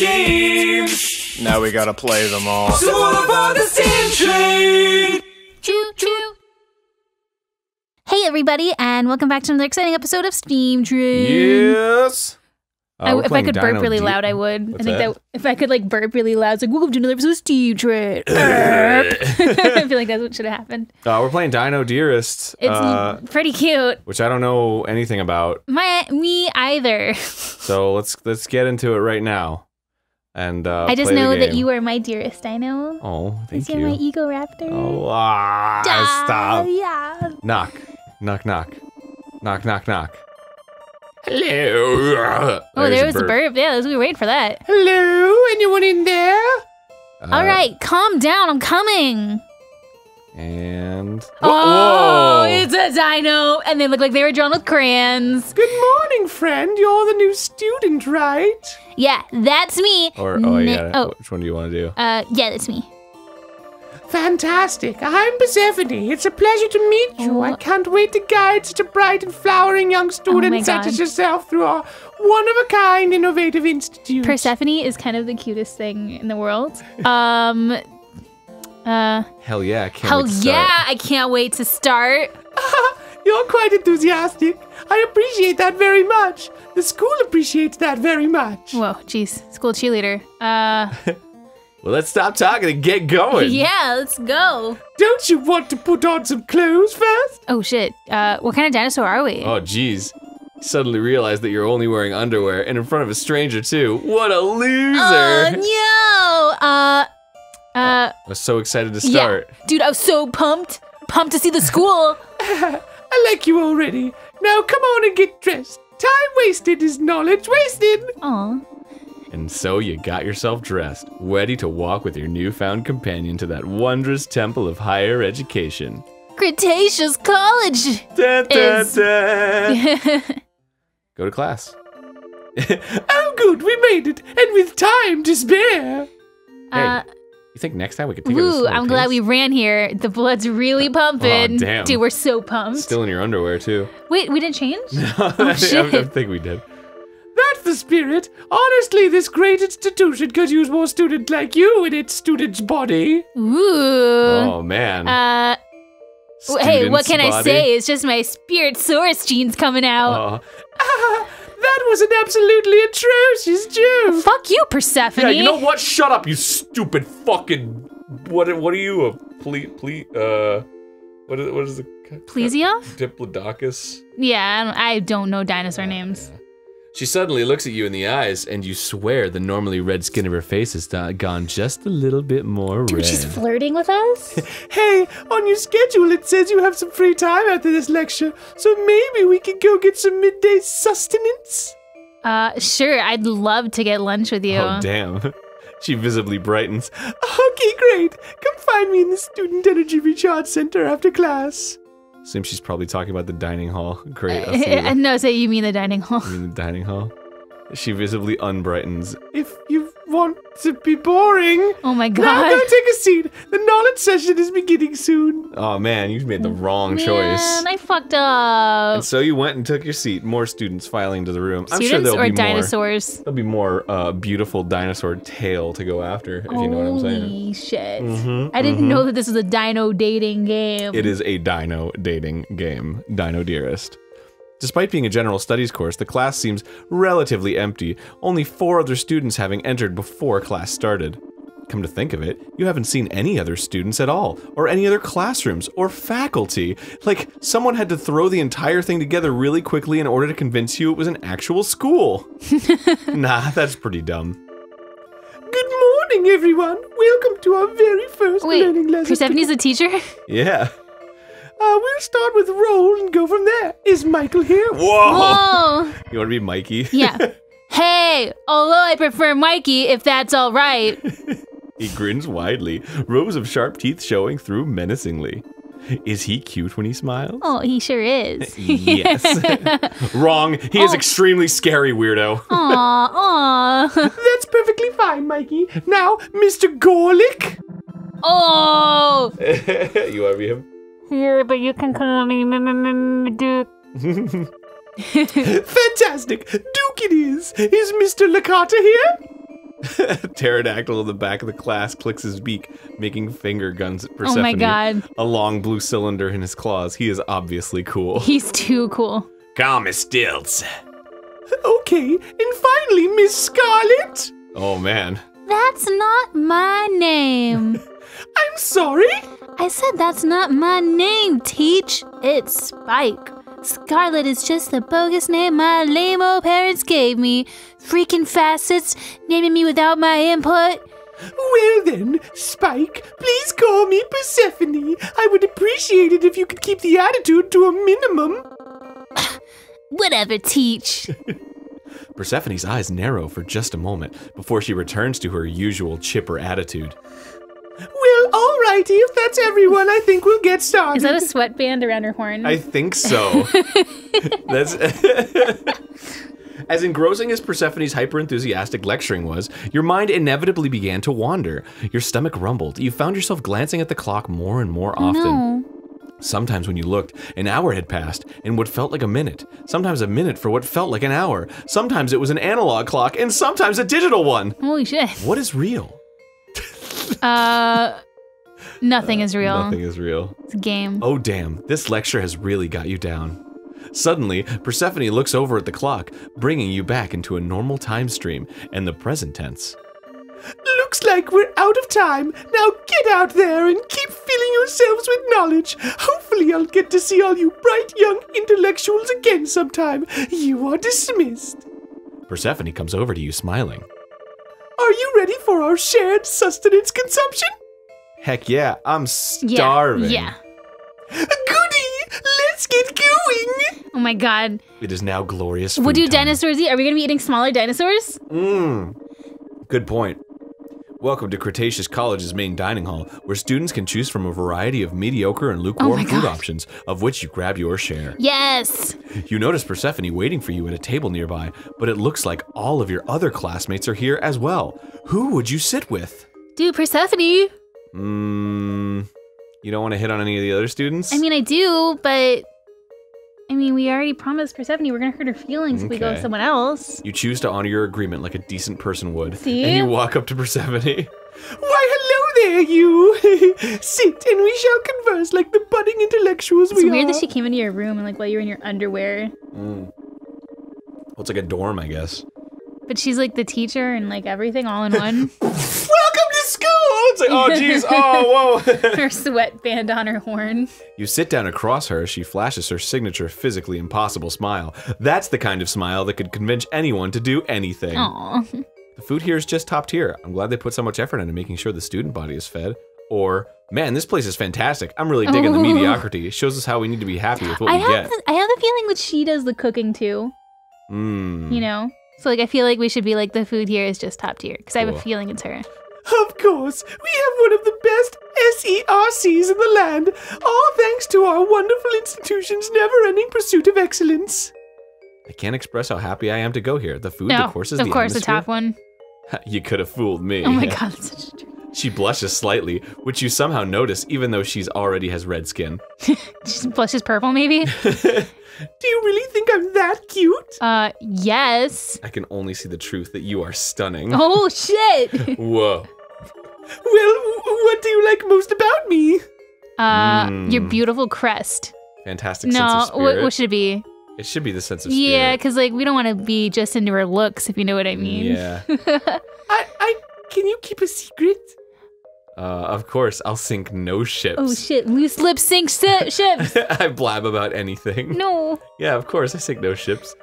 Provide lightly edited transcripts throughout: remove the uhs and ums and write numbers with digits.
many games. Now we gotta play them all. So all aboard the Steam Train! Choo choo! Hey everybody, and welcome back to another exciting episode of Steam Train. Yes! If I could burp really loud, I would. What's I think that if I could like burp really loud, it's like welcome to another episode of Steam Train. I feel like that's what should have happened. We're playing Dino Dearest. It's pretty cute, which I don't know anything about. Me either. So let's get into it right now. And I just know that you are my dearest dino. Oh, thank you. You're my Egoraptor. Oh, stop! Yeah. Knock, knock, knock, knock, knock, knock. Hello. Oh, there was a burp. Yeah, we were waiting for that. Hello, anyone in there? All right, calm down. I'm coming. And oh, it's a dino, and they look like they were drawn with crayons. Good morning, friend. You're the new student, right? Yeah, that's me. Which one do you want to do? Yeah, that's me. Fantastic. I'm Persephone. It's a pleasure to meet you. I can't wait to guide such a bright and flowering young student such as yourself through our one-of-a-kind innovative institute. Persephone is kind of the cutest thing in the world. Hell yeah, I can't wait to start. I can't wait to start. You're quite enthusiastic. I appreciate that very much. The school appreciates that very much. Whoa, geez. School cheerleader. Well, let's stop talking and get going. Yeah, let's go. Don't you want to put on some clothes first? Oh, shit. What kind of dinosaur are we? Oh, jeez. Suddenly realized that you're only wearing underwear and in front of a stranger, too. What a loser. Oh, no. I was so excited to start. Yeah. Dude, I was so pumped. Pumped to see the school. I like you already. Now, come on and get dressed. Time wasted is knowledge wasted. Aw. And so you got yourself dressed, ready to walk with your newfound companion to that wondrous temple of higher education. Cretaceous College! Da, da, da. Go to class. Oh good, we made it, and with time to spare! Hey, you think next time we could pick up this I'm glad we ran here. The blood's really pumping. Oh, damn. Dude, we're so pumped. Still in your underwear, too. Wait, we didn't change? No, shit. I don't think we did. That's the spirit. Honestly, this great institution could use more students like you in its student's body. Ooh. Oh, man. Hey, what can I say? It's just my spirit source genes coming out. That was an absolutely atrocious joke. Fuck you, Persephone. Yeah, you know what? Shut up, you stupid fucking... What are you, a what is the... Plesioth? Diplodocus? Yeah, I don't know dinosaur names. Yeah. She suddenly looks at you in the eyes, and you swear the normally red skin of her face has gone just a little bit more red. Dude, she's flirting with us? Hey, on your schedule it says you have some free time after this lecture, so maybe we could go get some midday sustenance? Sure, I'd love to get lunch with you. Oh, damn. She visibly brightens. Okay, great. Come find me in the Student Energy Recharge Center after class. Assume she's probably talking about the dining hall. Great. No, so you mean the dining hall. You mean the dining hall? She visibly unbrightens. If you want to be boring. Oh my god. Now go take a seat. The knowledge session is beginning soon. Oh man, you made the wrong choice. Man, I fucked up. And so you went and took your seat. More students filing into the room. Students I'm sure there'll or be dinosaurs? More, there'll be more beautiful dinosaur tail to go after, if you know what I'm saying. Holy shit. I didn't know that this was a dino dating game. It is a dino dating game. Dino Dearest. Despite being a general studies course, the class seems relatively empty, only 4 other students having entered before class started. Come to think of it, you haven't seen any other students at all, or any other classrooms, or faculty. Like, someone had to throw the entire thing together really quickly in order to convince you it was an actual school. Nah, that's pretty dumb. Good morning, everyone! Welcome to our very first learning lesson. Wait, Persephone's a teacher? Yeah. We'll start with roll and go from there. Is Michael here? Whoa! You want to be Mikey? Yeah. Hey, although I prefer Mikey, if that's all right. He grins widely, rows of sharp teeth showing through menacingly. Is he cute when he smiles? Oh, he sure is. Yes. Wrong. He is extremely scary, weirdo. Aw, That's perfectly fine, Mikey. Now, Mr. Gorlick. Oh. You want to be him? Yeah, but you can call me Duke. Fantastic! Duke it is! Is Mr. Licata here? Pterodactyl in the back of the class clicks his beak, making finger guns at Persephone. Oh my god. A long blue cylinder in his claws. He is obviously cool. He's too cool. Calm as stilts. Okay, and finally, Miss Scarlet. Oh man. That's not my name. I'm sorry? I said that's not my name, Teach. It's Spike. Scarlet is just the bogus name my lame-o parents gave me. Freaking facets, naming me without my input. Well then, Spike, please call me Persephone. I would appreciate it if you could keep the attitude to a minimum. Whatever, Teach. Persephone's eyes narrow for just a moment before she returns to her usual chipper attitude. Well, alrighty, if that's everyone, I think we'll get started. Is that a sweatband around her horn? I think so. That's as engrossing as Persephone's hyper-enthusiastic lecturing was, your mind inevitably began to wander. Your stomach rumbled. You found yourself glancing at the clock more and more often. No. Sometimes when you looked, an hour had passed and what felt like a minute. Sometimes a minute for what felt like an hour. Sometimes it was an analog clock and sometimes a digital one. Holy shit. What is real? Nothing is real. Nothing is real. It's a game. Oh damn, this lecture has really got you down. Suddenly, Persephone looks over at the clock, bringing you back into a normal time stream and the present tense. Looks like we're out of time. Now get out there and keep filling yourselves with knowledge. Hopefully I'll get to see all you bright young intellectuals again sometime. You are dismissed. Persephone comes over to you smiling. Are you ready for our shared sustenance consumption? Heck yeah, I'm starving. Yeah. Goody, let's get going. Oh my god. It is now glorious food. What do dinosaurs eat? Are we going to be eating smaller dinosaurs? Mmm. Good point. Welcome to Cretaceous College's main dining hall, where students can choose from a variety of mediocre and lukewarm food options, of which you grab your share. Yes! You notice Persephone waiting for you at a table nearby, but it looks like all of your other classmates are here as well. Who would you sit with? Dude, Persephone! You don't want to hit on any of the other students? I mean, I do, but... I mean, we already promised Persephone we're going to hurt her feelings if we go with someone else. You choose to honor your agreement like a decent person would. See? And you walk up to Persephone. Why, hello there, you. Sit and we shall converse like the budding intellectuals we are. It's weird that she came into your room and, like, while you were in your underwear. Mm. Well, it's like a dorm, I guess. But she's, like, the teacher and, like, everything all in one. Welcome to school! It's like, oh, jeez, oh, whoa. Her sweatband on her horn. You sit down across her as she flashes her signature physically impossible smile. That's the kind of smile that could convince anyone to do anything. Aww. The food here is just top tier. I'm glad they put so much effort into making sure the student body is fed. Or, man, this place is fantastic. I'm really digging the mediocrity. It shows us how we need to be happy with what we get. I have the feeling that she does the cooking, too. Mm. You know? So, like, I feel like we should be like, the food here is just top tier. Because I have a feeling it's her. Of course, we have one of the best SERCs in the land, all thanks to our wonderful institution's never-ending pursuit of excellence. I can't express how happy I am to go here. The food, the courses, the atmosphere. Of course, the top one. You could have fooled me. Oh my god, that's such a trick. She blushes slightly, which you somehow notice, even though she already has red skin. She blushes purple, maybe? Do you really think I'm that cute? Yes. I can only see the truth that you are stunning. Oh, shit! Whoa. Well, what do you like most about me? Your beautiful crest. Fantastic sense of spirit. No, what should it be? It should be the sense of spirit. Yeah, because, like, we don't want to be just into her looks, if you know what I mean. Yeah. Can you keep a secret? Of course, I'll sink no ships. Oh shit, loose lips sink ships! I blab about anything. No. Yeah, of course, I sink no ships.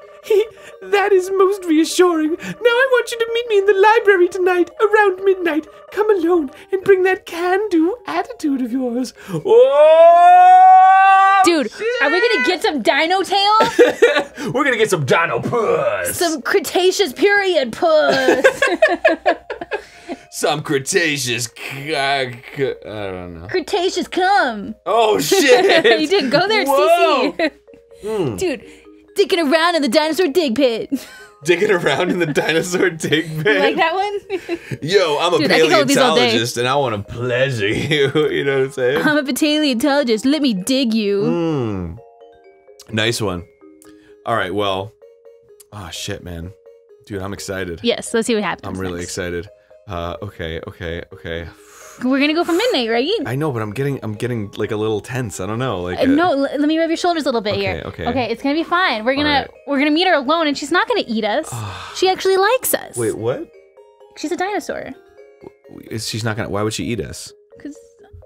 That is most reassuring. Now I want you to meet me in the library tonight, around midnight. Come alone and bring that can-do attitude of yours. Oh, dude, shit. Are we gonna get some dino tail? We're gonna get some dino puss. Some Cretaceous period puss. Some Cretaceous, I don't know. Cretaceous cum. Oh shit! You didn't go there, CC. Mm. Dude, digging around in the dinosaur dig pit. Digging around in the dinosaur dig pit. You like that one? Yo, I'm a paleontologist and I want to pleasure you. You know what I'm saying? I'm a paleontologist. Let me dig you. Mm. Nice one. All right, well, oh shit, man. Dude, I'm excited. Yes, let's see what happens. I'm really excited. Okay. We're gonna go for midnight, right? I know, but I'm getting like a little tense. I don't know. Like no, let me rub your shoulders a little bit here. Okay, it's gonna be fine. We're gonna meet her alone, and she's not gonna eat us. She actually likes us. Wait, what? She's a dinosaur. She's not gonna. Why would she eat us? Because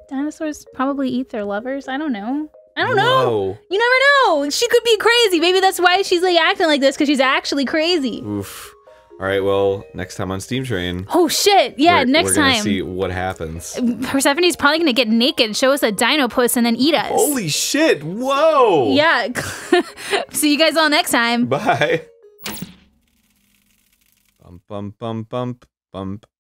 dinosaurs probably eat their lovers. I don't know. I don't know. You never know. She could be crazy. Maybe that's why she's like acting like this, because she's actually crazy. Oof. All right, well, next time on Steam Train. Oh, shit. Yeah, next time. We're going to see what happens. Persephone's probably going to get naked, show us a dino puss, and then eat us. Holy shit. Whoa. Yeah. See you guys all next time. Bye. Bump, bump, bump, bump, bump.